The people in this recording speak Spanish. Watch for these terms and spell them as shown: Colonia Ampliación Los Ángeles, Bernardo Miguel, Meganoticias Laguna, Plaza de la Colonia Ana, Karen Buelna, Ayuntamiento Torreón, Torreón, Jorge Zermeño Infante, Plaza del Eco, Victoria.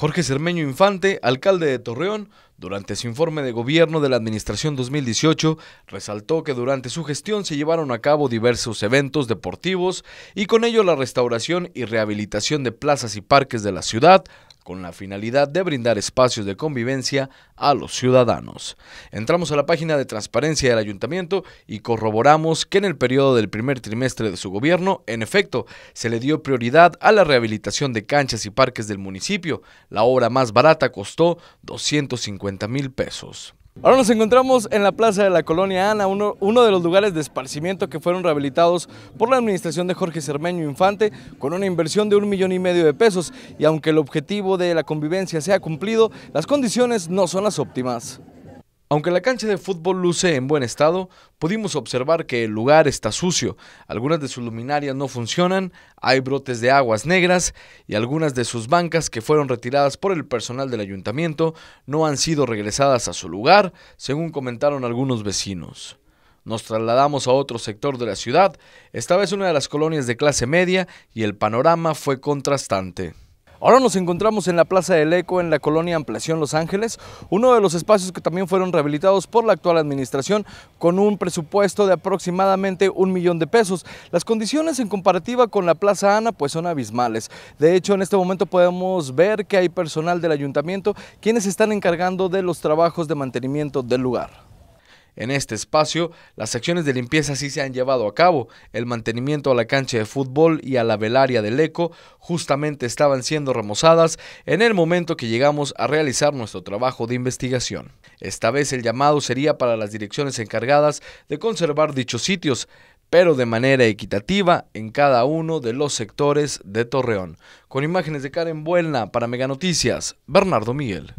Jorge Zermeño Infante, alcalde de Torreón, durante su informe de gobierno de la administración 2018, resaltó que durante su gestión se llevaron a cabo diversos eventos deportivos y con ello la restauración y rehabilitación de plazas y parques de la ciudad, con la finalidad de brindar espacios de convivencia a los ciudadanos. Entramos a la página de transparencia del ayuntamiento y corroboramos que en el periodo del primer trimestre de su gobierno, en efecto, se le dio prioridad a la rehabilitación de canchas y parques del municipio. La obra más barata costó 250,000 pesos. Ahora nos encontramos en la Plaza de la Colonia Ana, uno de los lugares de esparcimiento que fueron rehabilitados por la administración de Jorge Zermeño Infante con una inversión de 1,5 millones de pesos, y aunque el objetivo de la convivencia se ha cumplido, las condiciones no son las óptimas. Aunque la cancha de fútbol luce en buen estado, pudimos observar que el lugar está sucio, algunas de sus luminarias no funcionan, hay brotes de aguas negras y algunas de sus bancas que fueron retiradas por el personal del ayuntamiento no han sido regresadas a su lugar, según comentaron algunos vecinos. Nos trasladamos a otro sector de la ciudad, esta vez una de las colonias de clase media, y el panorama fue contrastante. Ahora nos encontramos en la Plaza del Eco, en la colonia Ampliación Los Ángeles, uno de los espacios que también fueron rehabilitados por la actual administración con un presupuesto de aproximadamente 1 millón de pesos. Las condiciones en comparativa con la Plaza Ana pues son abismales. De hecho, en este momento podemos ver que hay personal del ayuntamiento quienes se están encargando de los trabajos de mantenimiento del lugar. En este espacio, las acciones de limpieza sí se han llevado a cabo. El mantenimiento a la cancha de fútbol y a la velaria del Eco justamente estaban siendo remozadas en el momento que llegamos a realizar nuestro trabajo de investigación. Esta vez el llamado sería para las direcciones encargadas de conservar dichos sitios, pero de manera equitativa en cada uno de los sectores de Torreón. Con imágenes de Karen Buelna para Meganoticias, Bernardo Miguel.